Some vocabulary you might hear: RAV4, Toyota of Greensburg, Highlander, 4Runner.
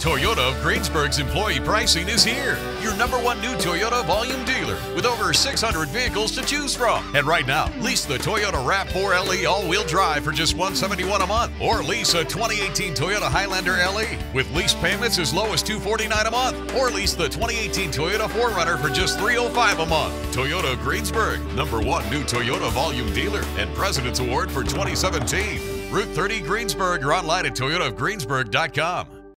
Toyota of Greensburg's employee pricing is here. Your #1 new Toyota volume dealer with over 600 vehicles to choose from. And right now, lease the Toyota RAV4 LE all-wheel drive for just $171 a month, or lease a 2018 Toyota Highlander LE with lease payments as low as $249 a month, or lease the 2018 Toyota 4Runner for just $305 a month. Toyota of Greensburg, #1 new Toyota volume dealer and President's Award for 2017. Route 30 Greensburg, or online at toyotaofgreensburg.com.